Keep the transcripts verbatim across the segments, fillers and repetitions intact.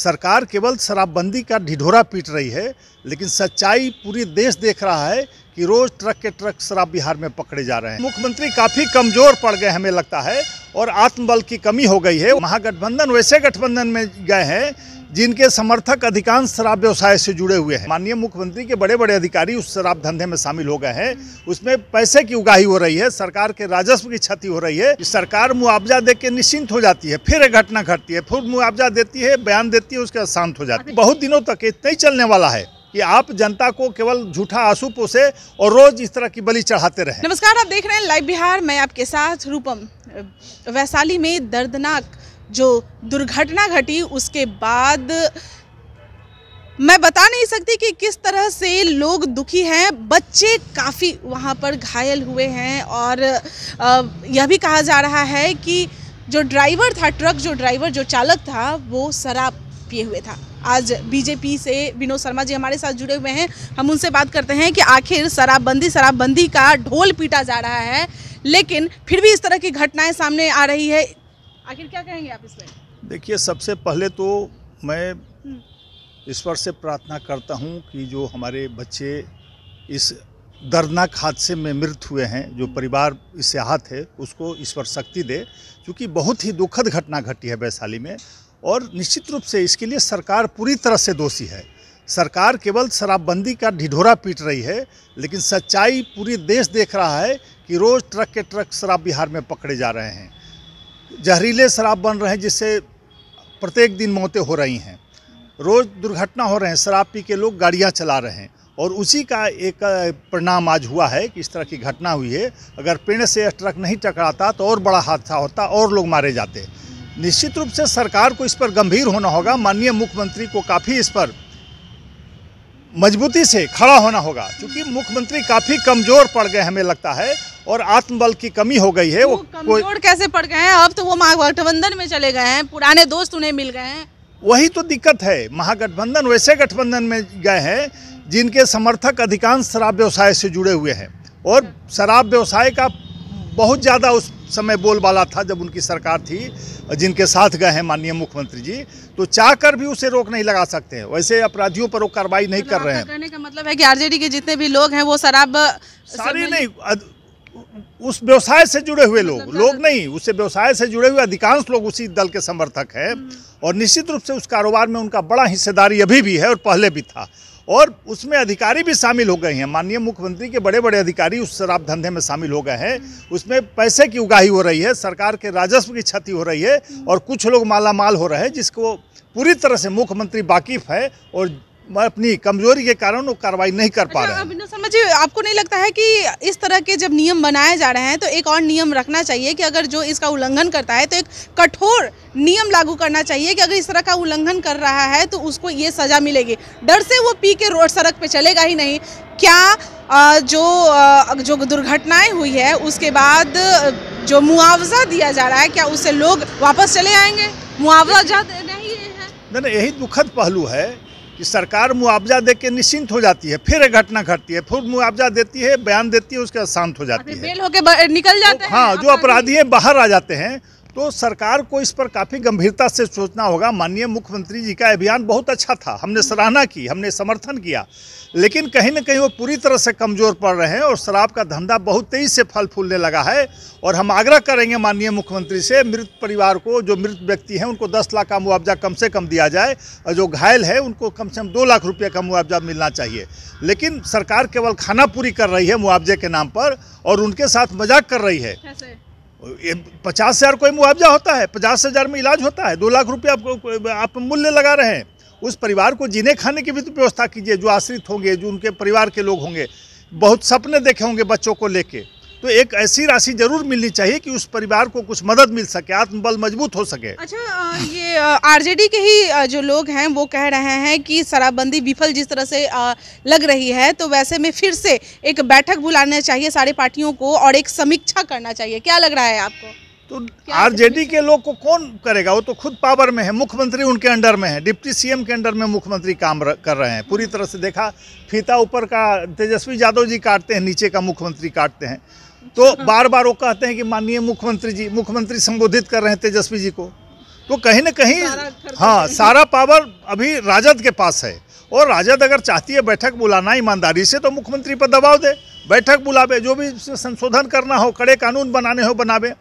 सरकार केवल शराबबंदी का ढिढोरा पीट रही है, लेकिन सच्चाई पूरी देश देख रहा है कि रोज़ ट्रक के ट्रक शराब बिहार में पकड़े जा रहे हैं। मुख्यमंत्री काफ़ी कमज़ोर पड़ गए हमें लगता है और आत्मबल की कमी हो गई है। महागठबंधन वैसे गठबंधन में गए हैं जिनके समर्थक अधिकांश शराब व्यवसाय से जुड़े हुए हैं। माननीय मुख्यमंत्री के बड़े बड़े अधिकारी उस शराब धंधे में शामिल हो गए हैं। उसमें पैसे की उगाही हो रही है, सरकार के राजस्व की क्षति हो रही है। सरकार मुआवजा देके निश्चिंत हो जाती है, फिर एक घटना घटती है, फिर मुआवजा देती है, बयान देती है, उसके बाद शांत हो जाती है। बहुत दिनों तक इतना ही चलने वाला है कि आप जनता को केवल झूठा आंसू पोसे और रोज इस तरह की बलि चढ़ाते रहे। नमस्कार, आप देख रहे हैं लाइव बिहार, मैं आपके साथ रूपम। वैशाली में दर्दनाक जो दुर्घटना घटी उसके बाद मैं बता नहीं सकती कि किस तरह से लोग दुखी हैं। बच्चे काफ़ी वहाँ पर घायल हुए हैं और यह भी कहा जा रहा है कि जो ड्राइवर था ट्रक जो ड्राइवर जो चालक था वो शराब पिए हुए था। आज बीजेपी से विनोद शर्मा जी हमारे साथ जुड़े हुए हैं, हम उनसे बात करते हैं कि आखिर शराबबंदी शराबबंदी का ढोल पीटा जा रहा है लेकिन फिर भी इस तरह की घटनाएँ सामने आ रही है, आखिर क्या कहेंगे आप इसमें? देखिए, सबसे पहले तो मैं ईश्वर से प्रार्थना करता हूं कि जो हमारे बच्चे इस दर्दनाक हादसे में मृत हुए हैं, जो परिवार इससे आहत है, उसको ईश्वर शक्ति दे। क्योंकि बहुत ही दुखद घटना घटी है वैशाली में और निश्चित रूप से इसके लिए सरकार पूरी तरह से दोषी है। सरकार केवल शराबबंदी का ढिढोरा पीट रही है, लेकिन सच्चाई पूरी देश देख रहा है कि रोज़ ट्रक के ट्रक शराब बिहार में पकड़े जा रहे हैं। जहरीले शराब बन रहे हैं जिससे प्रत्येक दिन मौतें हो रही हैं, रोज़ दुर्घटना हो रहे हैं, शराब पी के लोग गाड़ियां चला रहे हैं और उसी का एक परिणाम आज हुआ है कि इस तरह की घटना हुई है। अगर पेड़ से ट्रक नहीं टकराता तो और बड़ा हादसा होता और लोग मारे जाते। निश्चित रूप से सरकार को इस पर गंभीर होना होगा, माननीय मुख्यमंत्री को काफ़ी इस पर मजबूती से खड़ा होना होगा। क्योंकि मुख्यमंत्री काफ़ी कमज़ोर पड़ गए हमें लगता है और आत्मबल की कमी हो गई है। वो, वो कमजोर कैसे पड़ गए हैं? अब तो वो महागठबंधन में चले गए हैं, पुराने दोस्त उन्हें मिल गए हैं। वही तो दिक्कत है, महागठबंधन वैसे गठबंधन में गए हैं जिनके समर्थक अधिकांश शराब व्यवसाय से जुड़े हुए हैं और शराब व्यवसाय का बहुत ज़्यादा उस समय बोलबाला था जब उनकी सरकार थी, जिनके साथ गए हैं माननीय मुख्यमंत्री जी। तो चाहकर भी उसे रोक नहीं लगा सकते हैं, वैसे अपराधियों पर वो कार्रवाई नहीं कर रहे हैं। कहने का मतलब है कि आरजेडी के जितने भी लोग हैं वो शराब सारे नहीं, उस व्यवसाय से जुड़े हुए लोग लोग नहीं उससे व्यवसाय से जुड़े हुए अधिकांश लोग उसी दल के समर्थक हैं और निश्चित रूप से उस कारोबार में उनका बड़ा हिस्सेदारी अभी भी है और पहले भी था। और उसमें अधिकारी भी शामिल हो गए हैं, माननीय मुख्यमंत्री के बड़े बड़े अधिकारी उस शराब धंधे में शामिल हो गए हैं। उसमें पैसे की उगाही हो रही है, सरकार के राजस्व की क्षति हो रही है और कुछ लोग मालामाल हो रहे हैं, जिसको पूरी तरह से मुख्यमंत्री वाकिफ है और अपनी कमजोरी के कारण वो कार्रवाई नहीं कर पा रहे हैं। विनोद शर्मा जी, आपको नहीं लगता है कि इस तरह के जब नियम बनाए जा रहे हैं तो एक और नियम रखना चाहिए कि अगर जो इसका उल्लंघन करता है तो एक कठोर नियम लागू करना चाहिए कि अगर इस तरह का उल्लंघन कर रहा है तो उसको ये सजा मिलेगी? डर से वो पी के रोड सड़क पे चलेगा ही नहीं। क्या जो जो दुर्घटनाएं हुई है उसके बाद जो मुआवजा दिया जा रहा है क्या उससे लोग वापस चले आएंगे? मुआवजा नहीं है ना, यही दुखद पहलू है कि सरकार मुआवजा देके निश्चिंत हो जाती है, फिर एक घटना घटती है, फिर मुआवजा देती है, बयान देती है, उसके बाद शांत हो जाती है, बेल होके निकल जाते हैं। हाँ, जो अपराधी हैं बाहर आ जाते हैं। तो सरकार को इस पर काफ़ी गंभीरता से सोचना होगा। माननीय मुख्यमंत्री जी का अभियान बहुत अच्छा था, हमने सराहना की, हमने समर्थन किया, लेकिन कहीं ना कहीं वो पूरी तरह से कमज़ोर पड़ रहे हैं और शराब का धंधा बहुत तेज़ी से फल फूलने लगा है। और हम आग्रह करेंगे माननीय मुख्यमंत्री से, मृत परिवार को, जो मृत व्यक्ति हैं उनको दस लाख का मुआवजा कम से कम दिया जाए और जो घायल है उनको कम से कम दो लाख रुपये का मुआवजा मिलना चाहिए। लेकिन सरकार केवल खानापूरी कर रही है मुआवजे के नाम पर और उनके साथ मजाक कर रही है। पचास हज़ार कोई मुआवजा होता है, पचास हज़ार में इलाज होता है, दो लाख रुपये आपको आप मूल्य लगा रहे हैं। उस परिवार को जीने खाने की भी तो व्यवस्था कीजिए, जो आश्रित होंगे, जो उनके परिवार के लोग होंगे, बहुत सपने देखे होंगे बच्चों को लेके। तो एक ऐसी राशि जरूर मिलनी चाहिए कि उस परिवार को कुछ मदद मिल सके, आत्मबल मजबूत हो सके। अच्छा, ये आरजेडी के ही जो लोग हैं वो कह रहे हैं कि शराबबंदी विफल जिस तरह से लग रही है तो वैसे में फिर से एक बैठक बुलाना चाहिए सारे पार्टियों को और एक समीक्षा करना चाहिए। क्या लग रहा है आपको? तो आरजेडी के लोग को कौन करेगा, वो तो खुद पावर में है, मुख्यमंत्री उनके अंडर में है, डिप्टी सीएम के अंडर में मुख्यमंत्री काम कर रहे हैं पूरी तरह से। देखा, फीता ऊपर का तेजस्वी यादव जी काटते हैं, नीचे का मुख्यमंत्री काटते हैं। तो बार बार वो कहते हैं कि माननीय मुख्यमंत्री जी, मुख्यमंत्री संबोधित कर रहे हैं तेजस्वी जी को। तो कहीं ना कहीं हाँ सारा पावर अभी राजद के पास है, और राजद अगर चाहती है बैठक बुलाना ईमानदारी से तो मुख्यमंत्री पर दबाव दे, बैठक बुलावे, जो भी संशोधन करना हो, कड़े कानून बनाने हो बनावे।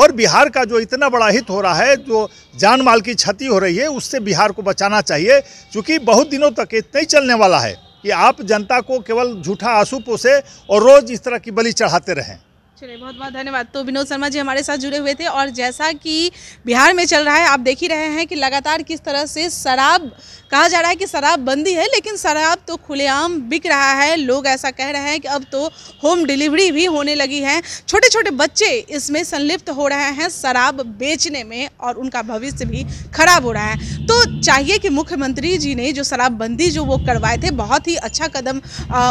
और बिहार का जो इतना बड़ा हित हो रहा है, जो जान माल की क्षति हो रही है, उससे बिहार को बचाना चाहिए, क्योंकि बहुत दिनों तक इतना ही चलने वाला है कि आप जनता को केवल झूठा आंसू पोसे और रोज़ इस तरह की बलि चढ़ाते रहें। चलिए, बहुत बहुत धन्यवाद। तो विनोद शर्मा जी हमारे साथ जुड़े हुए थे, और जैसा कि बिहार में चल रहा है, आप देख ही रहे हैं कि लगातार किस तरह से शराब, कहा जा रहा है कि शराब बंदी है, लेकिन शराब तो खुलेआम बिक रहा है। लोग ऐसा कह रहे हैं कि अब तो होम डिलीवरी भी होने लगी है। छोटे छोटे बच्चे इसमें संलिप्त हो रहे हैं शराब बेचने में, और उनका भविष्य भी खराब हो रहा है। तो चाहिए कि मुख्यमंत्री जी ने जो शराबबंदी जो वो करवाए थे, बहुत ही अच्छा कदम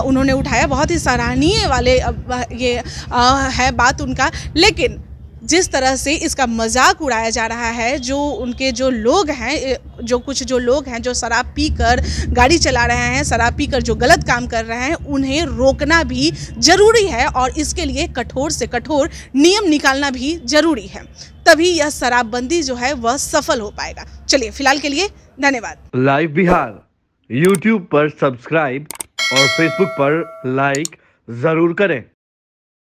उन्होंने उठाया, बहुत ही सराहनीय वाले ये है बात उनका, लेकिन जिस तरह से इसका मजाक उड़ाया जा रहा है, जो उनके जो लोग हैं, जो कुछ जो लोग हैं जो शराब पीकर गाड़ी चला रहे हैं, शराब पीकर जो गलत काम कर रहे हैं, उन्हें रोकना भी ज़रूरी है, और इसके लिए कठोर से कठोर नियम निकालना भी ज़रूरी है, तभी यह शराबबंदी जो है वह सफल हो पाएगा। चलिए, फिलहाल के लिए धन्यवाद। लाइव बिहार यूट्यूब पर सब्सक्राइब और फेसबुक पर लाइक ज़रूर करें।